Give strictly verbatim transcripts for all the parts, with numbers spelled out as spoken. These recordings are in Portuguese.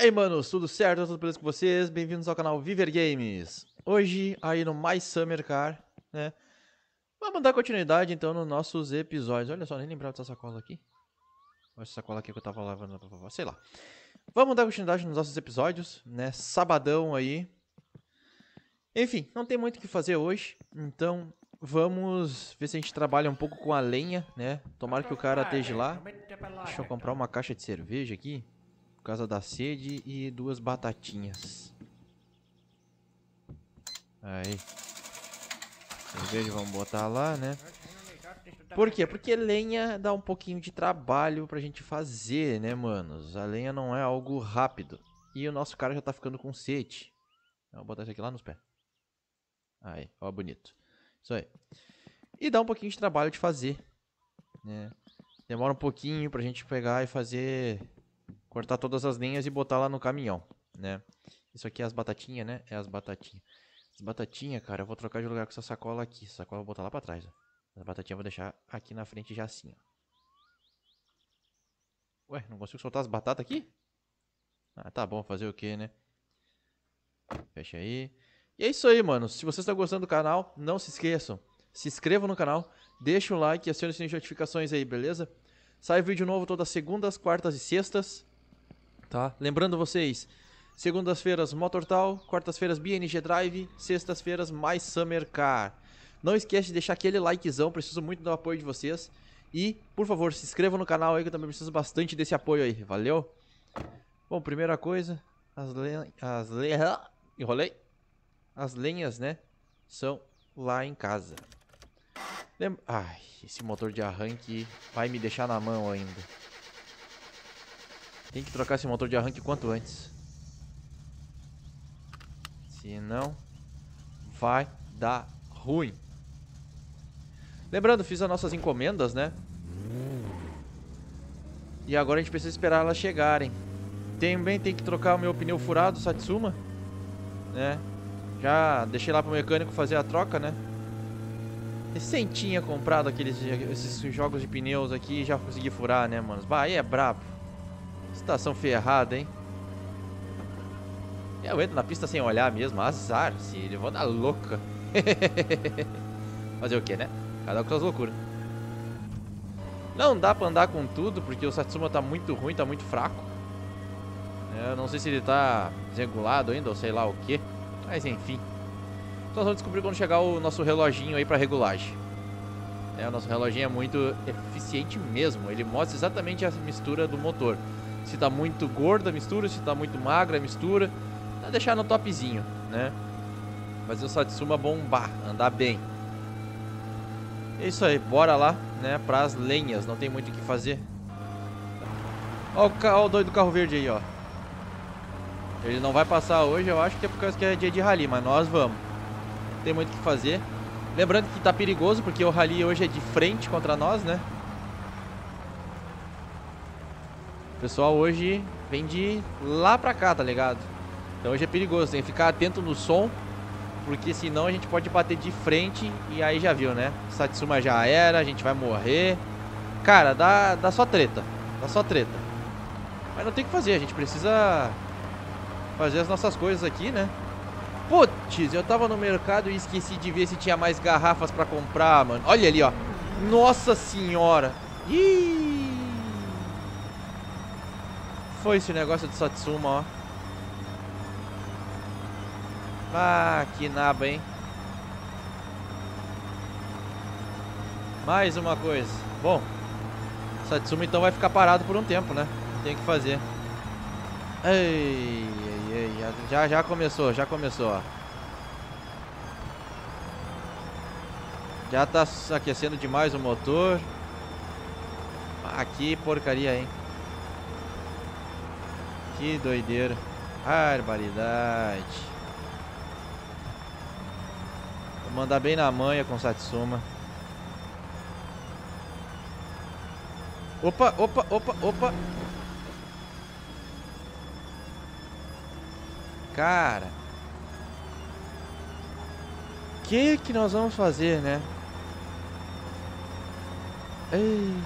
E aí, manos, tudo certo? Tudo beleza com vocês? Bem-vindos ao canal Viver Games. Hoje, aí no My Summer Car, né? Vamos dar continuidade, então, nos nossos episódios. Olha só, nem lembrava dessa sacola aqui. Olha essa sacola aqui que eu tava lavando pra vovó, sei lá. Vamos dar continuidade nos nossos episódios, né? Sabadão aí. Enfim, não tem muito o que fazer hoje, então vamos ver se a gente trabalha um pouco com a lenha, né? Tomara que o cara esteja lá. Deixa eu comprar uma caixa de cerveja aqui, por causa da sede, e duas batatinhas. Aí. Cerveja vamos botar lá, né? Por quê? Porque lenha dá um pouquinho de trabalho pra gente fazer, né, manos? A lenha não é algo rápido. E o nosso cara já tá ficando com sede. Vou botar isso aqui lá nos pés. Aí, ó, bonito. Isso aí. E dá um pouquinho de trabalho de fazer, né? Demora um pouquinho pra gente pegar e fazer... Cortar todas as lenhas e botar lá no caminhão, né? Isso aqui é as batatinhas, né? É as batatinhas. As batatinhas, cara, eu vou trocar de lugar com essa sacola aqui. Essa sacola eu vou botar lá pra trás, ó. As batatinhas eu vou deixar aqui na frente já assim, ó. Ué, não consigo soltar as batatas aqui? Ah, tá bom, fazer o quê, né? Fecha aí. E é isso aí, mano. Se vocês estão gostando do canal, não se esqueçam. Se inscrevam no canal, deixa o like e acione o sininho de notificações aí, beleza? Sai vídeo novo todas segundas, quartas e sextas, tá? Lembrando vocês, segundas-feiras Motortal, quartas-feiras B N G Drive, sextas-feiras My Summer Car. Não esquece de deixar aquele likezão, preciso muito do apoio de vocês. E, por favor, se inscrevam no canal aí que eu também preciso bastante desse apoio aí, valeu? Bom, primeira coisa, as lenhas, as lenhas, enrolei, as lenhas, né, são lá em casa. Lem Ai, esse motor de arranque vai me deixar na mão ainda. Tem que trocar esse motor de arranque quanto antes. Senão, vai dar ruim. Lembrando, fiz as nossas encomendas, né? E agora a gente precisa esperar elas chegarem. Também tem que trocar o meu pneu furado, Satsuma, né? Já deixei lá pro mecânico fazer a troca, né? Sem tinha comprado aqueles esses jogos de pneus aqui e já consegui furar, né, mano? Bah, aí é brabo. Estação ferrada, hein? Eu entro na pista sem olhar mesmo, azar, se ele vou dar louca. Fazer o que, né? Cada um com suas loucuras. Não dá pra andar com tudo, porque o Satsuma tá muito ruim, tá muito fraco. Eu não sei se ele tá desregulado ainda, ou sei lá o que. Mas enfim. Só vamos descobrir quando chegar o nosso reloginho aí pra regulagem. É, o nosso reloginho é muito eficiente mesmo. Ele mostra exatamente a mistura do motor. Se tá muito gorda a mistura, se tá muito magra a mistura. Vai deixar no topzinho, né? Fazer o Satsuma bombar, andar bem. É isso aí, bora lá, né? Pras lenhas, não tem muito o que fazer. Ó o, ca... ó o doido do carro verde aí, ó. Ele não vai passar hoje, eu acho que é por causa que é dia de rally, mas nós vamos. Tem muito o que fazer. Lembrando que tá perigoso, porque o rally hoje é de frente contra nós, né? O pessoal hoje vem de lá pra cá, tá ligado? Então hoje é perigoso, tem que ficar atento no som, porque senão a gente pode bater de frente e aí já viu, né? Satsuma já era, a gente vai morrer. Cara, dá, dá só treta. Dá só treta. Mas não tem o que fazer, a gente precisa fazer as nossas coisas aqui, né? Putz, eu tava no mercado e esqueci de ver se tinha mais garrafas pra comprar, mano. Olha ali, ó. Nossa senhora. Ih. Foi esse negócio do Satsuma, ó. Ah, que naba, hein. Mais uma coisa. Bom, Satsuma então vai ficar parado por um tempo, né? Tem que fazer. Ei. Já, já começou, já começou, ó. Já tá aquecendo demais o motor. Ah, que porcaria, hein? Que doideira. Barbaridade. Vou mandar bem na manha com o Satsuma. Opa, opa, opa, opa. Cara, o que que nós vamos fazer, né? Ei.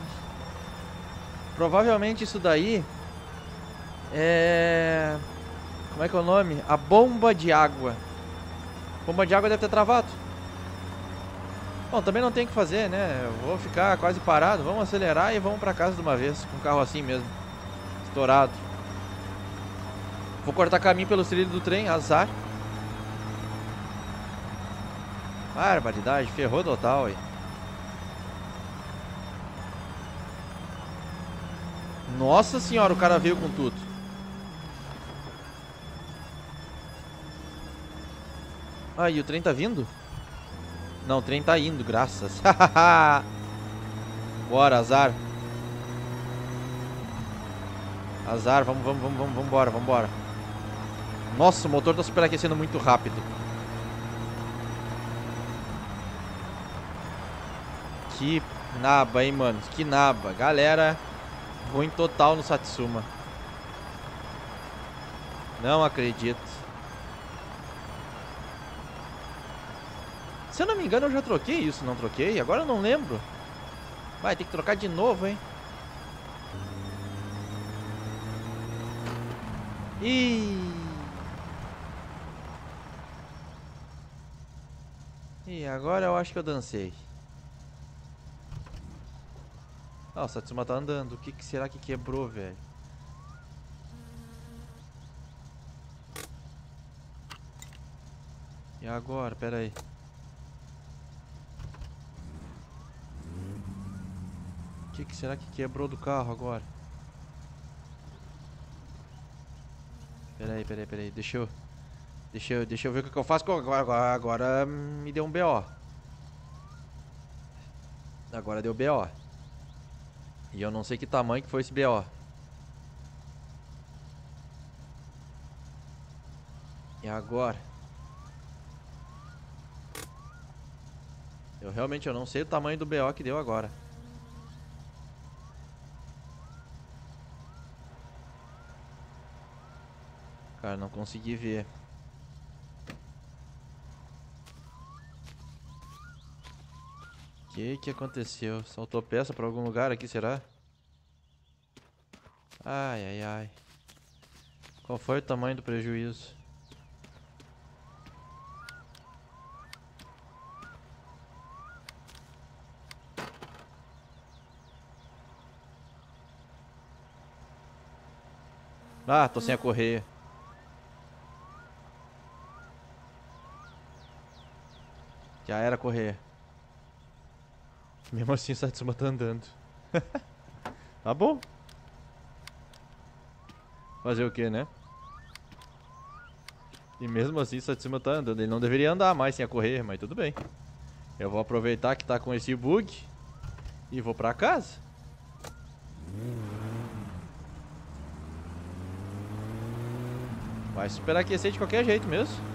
Provavelmente isso daí É... Como é que é o nome? A bomba de água. A bomba de água deve ter travado. Bom, também não tem o que fazer, né? Eu vou ficar quase parado. Vamos acelerar e vamos pra casa de uma vez. Com o carro assim mesmo. Estourado. Vou cortar caminho pelo trilho do trem, azar. Barbaridade, ferrou total aí. Nossa senhora, o cara veio com tudo. Ah, e o trem tá vindo? Não, o trem tá indo, graças. Bora, azar. Azar, vamos, vamos, vamos, vamos, vamos embora, vamos embora. Nossa, o motor tá superaquecendo muito rápido. Que naba, hein, mano. Que naba. Galera, ruim total no Satsuma. Não acredito. Se eu não me engano, eu já troquei isso. Não troquei? Agora eu não lembro. Vai, tem que trocar de novo, hein. Ih... E agora eu acho que eu dancei. Ah, o Satsuma tá andando. O que, que será que quebrou, velho? E agora? Pera aí. O que, que será que quebrou do carro agora? Pera aí, pera aí, pera aí. Deixa eu... Deixa eu, deixa eu ver o que eu faço. Agora, agora, agora me deu um B O. Agora deu B O. E eu não sei que tamanho que foi esse B O. E agora? Eu realmente eu não sei o tamanho do B O que deu agora. Cara, não consegui ver. O que que aconteceu? Soltou peça pra algum lugar aqui, será? Ai, ai, ai. Qual foi o tamanho do prejuízo? Ah, tô sem a correia. Já era a correia. Mesmo assim o Satsuma tá andando. Tá bom. Fazer o que, né? E mesmo assim o Satsuma tá andando. Ele não deveria andar mais sem a correr, mas tudo bem. Eu vou aproveitar que tá com esse bug e vou pra casa. Vai superaquecer de qualquer jeito mesmo.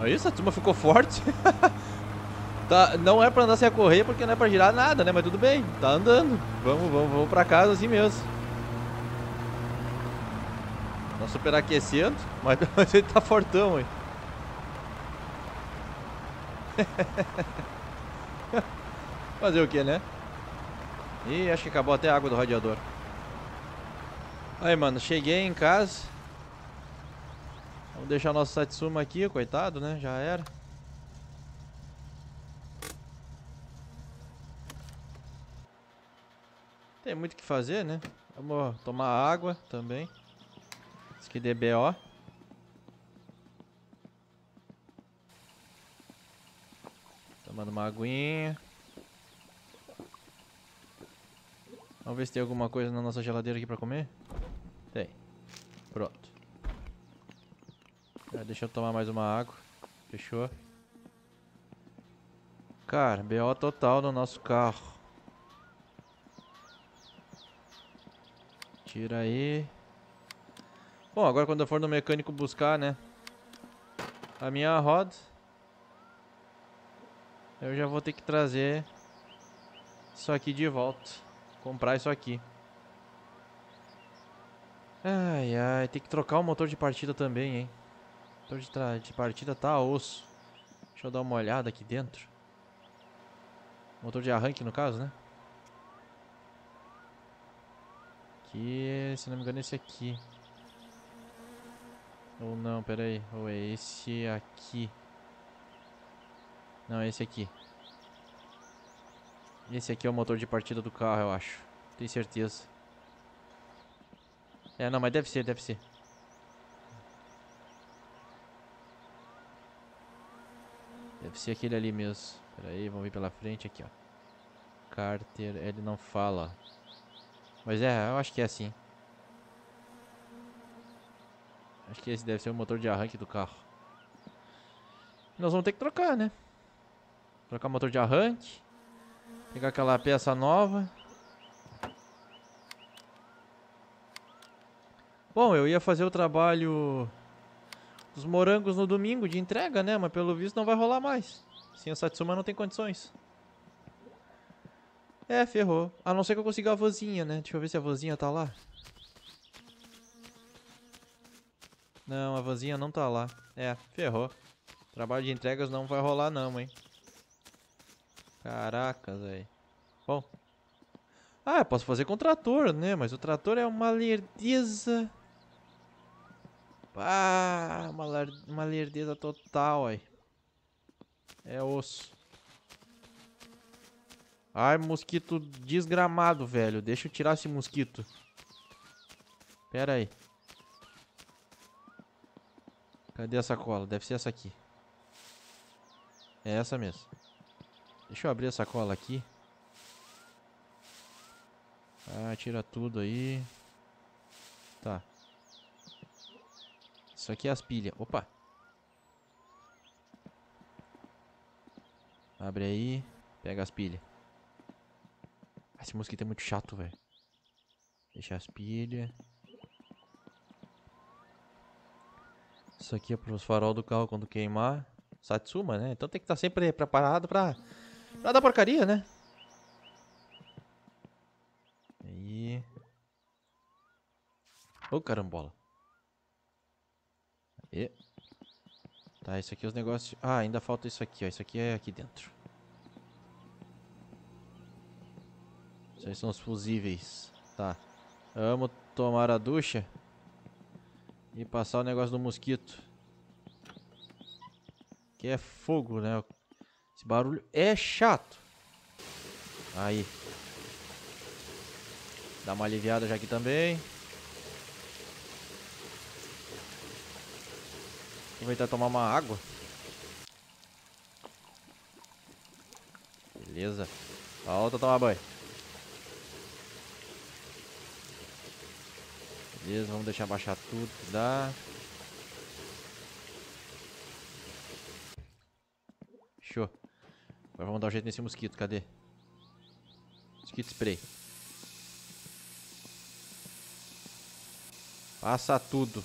Olha isso, a turma ficou forte. Tá, não é pra andar sem a correia porque não é pra girar nada, né? Mas tudo bem, tá andando. Vamos, vamos, vamos pra casa assim mesmo. Tá superaquecendo, mas pelo menos ele tá fortão, hein? Fazer o que, né? Ih, acho que acabou até a água do radiador. Aí, mano, cheguei em casa. Vamos deixar nosso Satsuma aqui, coitado, né? Já era. Tem muito o que fazer, né? Vamos tomar água também. Isso aqui é B O. Tomando uma aguinha. Vamos ver se tem alguma coisa na nossa geladeira aqui pra comer. Tem. Pronto. Deixa eu tomar mais uma água. Fechou. Cara, B O total no nosso carro. Tira aí. Bom, agora quando eu for no mecânico buscar, né, a minha roda, eu já vou ter que trazer isso aqui de volta. Comprar isso aqui. Ai, ai. Tem que trocar o motor de partida também, hein. Motor de, de partida tá osso. Deixa eu dar uma olhada aqui dentro. Motor de arranque no caso, né? aqui, se não me engano, é esse aqui. Ou não, peraí. Ou é esse aqui. Não, é esse aqui. Esse aqui é o motor de partida do carro, eu acho. Tenho certeza. É, não, mas deve ser, deve ser. Deve ser aquele ali mesmo. Pera aí, vamos vir pela frente aqui, ó. Carter, ele não fala. Mas é, eu acho que é assim. Acho que esse deve ser o motor de arranque do carro. Nós vamos ter que trocar, né? Trocar o motor de arranque. Pegar aquela peça nova. Bom, eu ia fazer o trabalho dos morangos no domingo de entrega, né? Mas pelo visto não vai rolar mais. Sim, a Satsuma não tem condições. É, ferrou. A não ser que eu consiga a vozinha, né? Deixa eu ver se a vozinha tá lá. Não, a vozinha não tá lá. É, ferrou. Trabalho de entregas não vai rolar não, hein? Caracas, velho. Bom. Ah, eu posso fazer com o trator, né? Mas o trator é uma lerdeza. Ah, uma, ler... uma lerdeza total, aí. É osso. Ai, mosquito desgramado, velho. Deixa eu tirar esse mosquito. Pera aí. Cadê a sacola? Deve ser essa aqui. É essa mesmo. Deixa eu abrir a sacola aqui. Ah, tira tudo aí. Tá. Isso aqui é as pilhas. Opa. Abre aí. Pega as pilhas. Esse mosquito é muito chato, velho. Deixa as pilhas. Isso aqui é pros farol do carro quando queimar. Satsuma, né? Então tem que estar sempre preparado pra, pra dar porcaria, né? Aí. Ô, carambola. Aê. Tá, isso aqui é os negócios... Ah, ainda falta isso aqui, ó. Isso aqui é aqui dentro. Isso aí são os fusíveis. Tá. Vamos tomar a ducha. E passar o negócio do mosquito. Que é fogo, né? Esse barulho é chato. Aí. Dá uma aliviada já aqui também. Aproveitar e tomar uma água. Beleza. Volta a tomar banho. Beleza, vamos deixar baixar tudo que dá. Show. Agora vamos dar um jeito nesse mosquito, cadê? Mosquito spray. Passa tudo.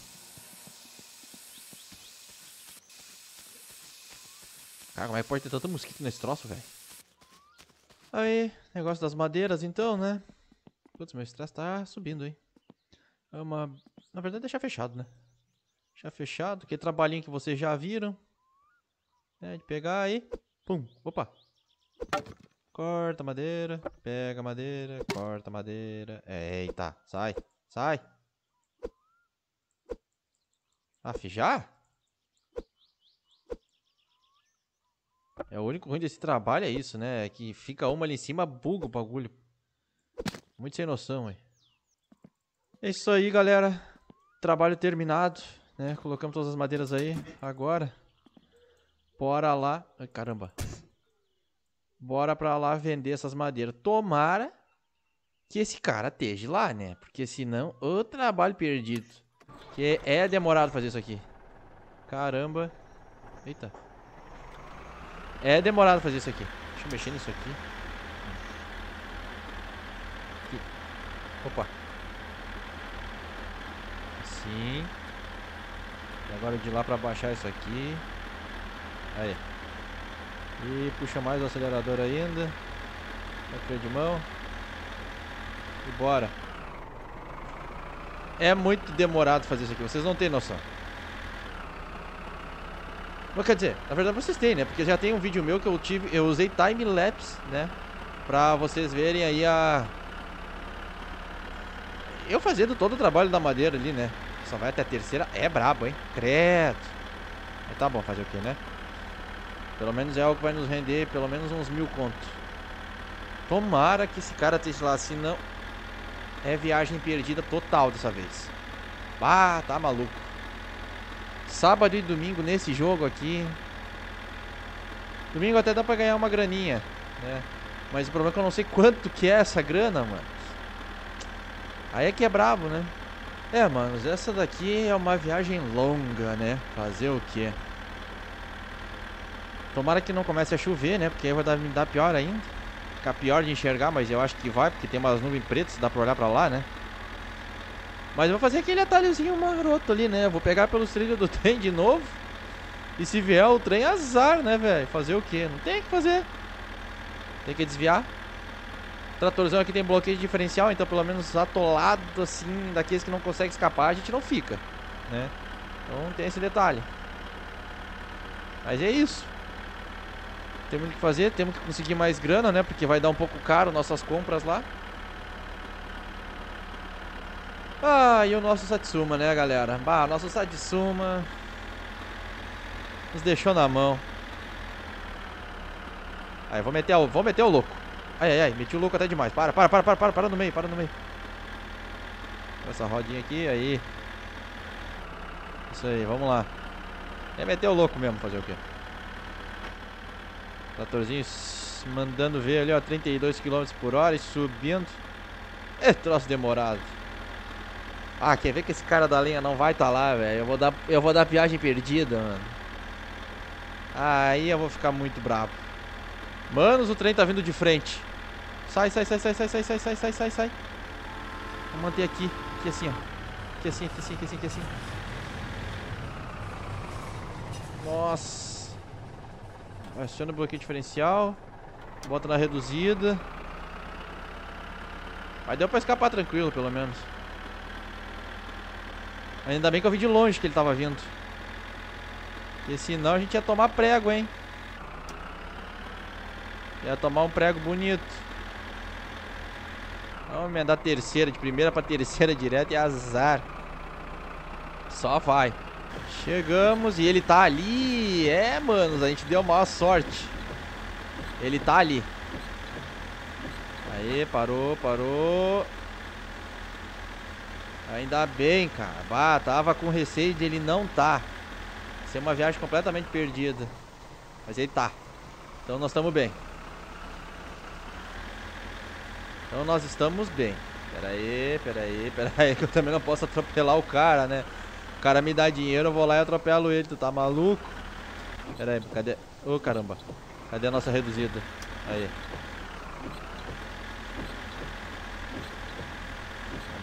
Cara, mas pode ter tanto mosquito nesse troço, velho. Aí, negócio das madeiras então, né? Putz, meu estresse tá subindo, hein? É uma... Na verdade, deixar fechado, né? Deixar fechado, que trabalhinho que vocês já viram. É de pegar aí. Pum, opa. Corta madeira, pega madeira, corta madeira. Eita, sai, sai. Aff, já? É o único ruim desse trabalho é isso, né? É que fica uma ali em cima, buga o bagulho. Muito sem noção, hein? É isso aí, galera. Trabalho terminado, né? Colocamos todas as madeiras aí. Agora, bora lá... Ai, caramba. Bora pra lá vender essas madeiras. Tomara que esse cara esteja lá, né? Porque senão, o trabalho perdido. Que é demorado fazer isso aqui. Caramba. Eita. É demorado fazer isso aqui. Deixa eu mexer nisso aqui. Aqui. Opa. Sim. E agora de lá pra baixar isso aqui. Aí. E puxa mais o acelerador ainda. Freio de mão. E bora. É muito demorado fazer isso aqui. Vocês não têm noção. Mas quer dizer, na verdade vocês têm, né? Porque já tem um vídeo meu que eu tive. Eu usei time lapse, né? Pra vocês verem aí a... Eu fazendo todo o trabalho da madeira ali, né? Só vai até a terceira. É brabo, hein? Credo. Mas tá bom, fazer o quê, né? Pelo menos é algo que vai nos render pelo menos uns mil contos. Tomara que esse cara esteja lá, se não... É viagem perdida total dessa vez. Ah, tá maluco. Sábado e domingo nesse jogo aqui. Domingo até dá pra ganhar uma graninha, né? Mas o problema é que eu não sei quanto que é essa grana, mano. Aí é que é brabo, né? É, mano, essa daqui é uma viagem longa, né? Fazer o quê? Tomara que não comece a chover, né? Porque aí vai dar, me dar pior ainda. Ficar pior de enxergar, mas eu acho que vai, porque tem umas nuvens pretas, dá pra olhar pra lá, né? Mas eu vou fazer aquele atalhozinho maroto ali, né? Eu vou pegar pelos trilhos do trem de novo. E se vier o trem, azar, né, velho? Fazer o quê? Não tem o que fazer. Tem que desviar. O tratorzão aqui tem bloqueio diferencial, então pelo menos atolado, assim, daqueles que não conseguem escapar, a gente não fica, né? Então tem esse detalhe. Mas é isso. Temos o que fazer, temos que conseguir mais grana, né? Porque vai dar um pouco caro nossas compras lá. Ah, e o nosso Satsuma, né, galera? Bah, nosso Satsuma nos deixou na mão. Aí, vou meter, o, vou meter o louco. Ai, ai, ai, meti o louco até demais. Para, para, para, para, para, para no meio, para no meio. Essa rodinha aqui, aí. Isso aí, vamos lá. É meter o louco mesmo, fazer o quê? Tratorzinho mandando ver ali, ó, trinta e dois quilômetros por hora e subindo. É troço demorado. Ah, quer ver que esse cara da lenha não vai estar lá, velho? Eu vou dar, eu vou dar viagem perdida, mano. Aí eu vou ficar muito bravo. Manos, o trem tá vindo de frente. Sai, sai, sai, sai, sai, sai, sai, sai, sai, sai, sai. Vou manter aqui. Aqui assim, ó. Aqui assim, aqui assim, aqui assim, aqui assim. Nossa. Aciona o bloqueio diferencial. Bota na reduzida. Mas deu pra escapar tranquilo, pelo menos. Ainda bem que eu vi de longe que ele tava vindo. Porque senão a gente ia tomar prego, hein? Ia tomar um prego bonito. Vamos emendar terceira, de primeira pra terceira direto e azar. Só vai. Chegamos e ele tá ali. É, manos, a gente deu maior sorte. Ele tá ali. Aí, parou, parou. Ainda bem, cara. Bah, tava com receio de ele não tá. Ser uma viagem completamente perdida. Mas ele tá. Então nós estamos bem. Então nós estamos bem. Pera aí, pera aí, pera aí, que eu também não posso atropelar o cara, né? O cara me dá dinheiro, eu vou lá e atropelo ele. Tu tá maluco? Pera aí, cadê? Ô, oh, caramba. Cadê a nossa reduzida? Aí.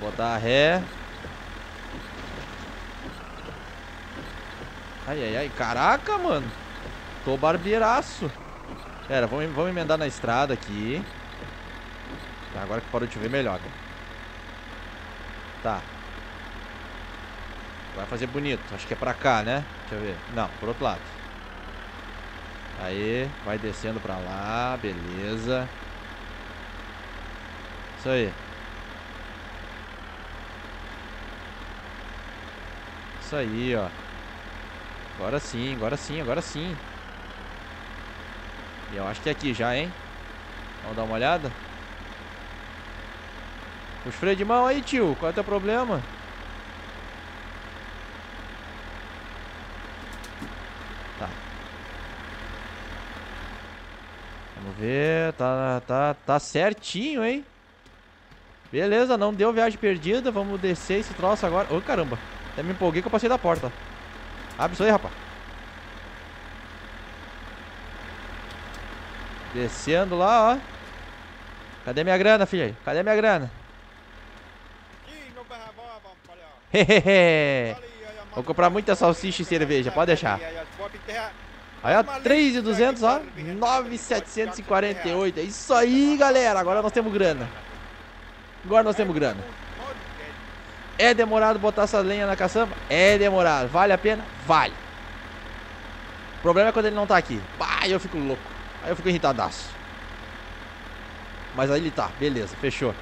Vou botar a ré. Ai, ai, ai. Caraca, mano. Tô barbeiraço. Pera, vamos, vamos emendar na estrada aqui. Tá, agora que parou de chover, melhor. Tá. Vai fazer bonito. Acho que é pra cá, né? Deixa eu ver. Não, pro outro lado. Aí. Vai descendo pra lá. Beleza. Isso aí. Isso aí, ó. Agora sim, agora sim, agora sim. E eu acho que é aqui já, hein? Vamos dar uma olhada. Os freios de mão aí, tio. Qual é o teu problema? Tá. Vamos ver. Tá, tá, tá certinho, hein? Beleza, não deu viagem perdida. Vamos descer esse troço agora. Ô, caramba. Até me empolguei que eu passei da porta. Abre isso aí, rapaz. Descendo lá, ó. Cadê minha grana, filho? Cadê minha grana? Hehehe. Vou comprar muita salsicha e cerveja, pode deixar. Aí, ó, três mil e duzentos, ó. nove mil setecentos e quarenta e oito. É isso aí, galera. Agora nós temos grana. Agora nós temos grana. É demorado botar essa lenha na caçamba? É demorado. Vale a pena? Vale. O problema é quando ele não tá aqui. Pá, eu fico louco. Aí eu fico irritadaço. Mas aí ele tá. Beleza, fechou.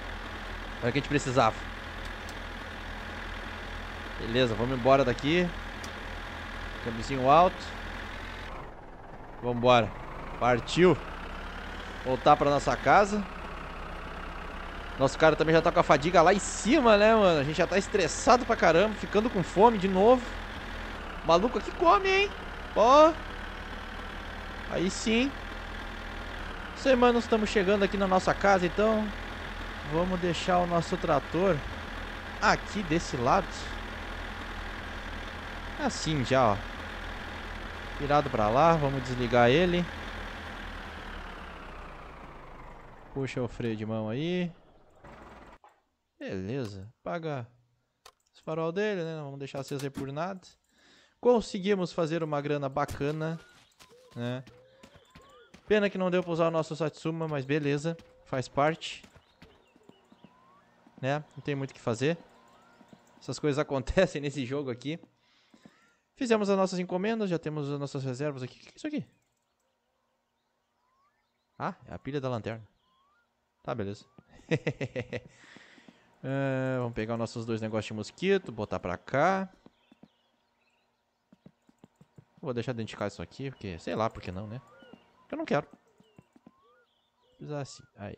Era o que a gente precisava. Beleza, vamos embora daqui. Câmbiozinho alto. Vamos embora. Partiu. Voltar pra nossa casa. Nosso cara também já tá com a fadiga lá em cima, né, mano? A gente já tá estressado pra caramba, ficando com fome de novo. O maluco aqui come, hein? Ó. Aí sim. Isso aí, mano, estamos chegando aqui na nossa casa, então vamos deixar o nosso trator aqui desse lado. Assim já, ó. Virado pra lá, vamos desligar ele. Puxa o freio de mão aí. Beleza, apaga os farol dele, né? Não vamos deixar aceso aí por nada. Conseguimos fazer uma grana bacana, né? Pena que não deu pra usar o nosso Satsuma, mas beleza, faz parte, né? Não tem muito o que fazer. Essas coisas acontecem nesse jogo aqui. Fizemos as nossas encomendas, já temos as nossas reservas aqui. O que é isso aqui? Ah, é a pilha da lanterna. Tá, beleza. Uh, vamos pegar os nossos dois negócios de mosquito, botar pra cá. Vou deixar identificar isso aqui, porque sei lá, porque não, né? Porque eu não quero. Precisar assim, aí.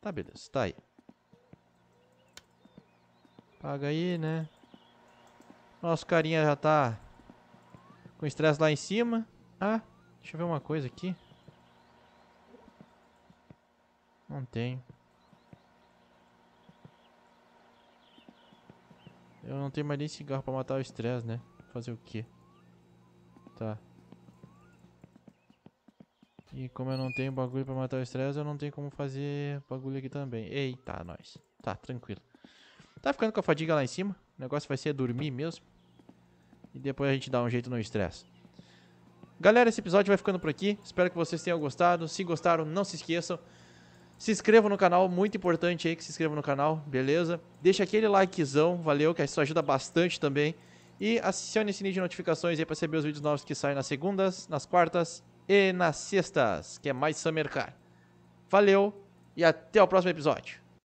Tá, beleza, tá aí. Paga aí, né? Nosso carinha já tá com estresse lá em cima. Ah, deixa eu ver uma coisa aqui. Não tem. Eu não tenho mais nem cigarro pra matar o estresse, né? Fazer o quê? Tá. E como eu não tenho bagulho pra matar o estresse, eu não tenho como fazer bagulho aqui também. Eita, nós. Tá, tranquilo. Tá ficando com a fadiga lá em cima. O negócio vai ser dormir mesmo. E depois a gente dá um jeito no estresse. Galera, esse episódio vai ficando por aqui. Espero que vocês tenham gostado. Se gostaram, não se esqueçam. Se inscreva no canal, muito importante aí que se inscreva no canal, beleza? Deixa aquele likezão, valeu, que isso ajuda bastante também. E acione o sininho de notificações aí pra receber os vídeos novos que saem nas segundas, nas quartas e nas sextas, que é mais Summer Car. Valeu e até o próximo episódio.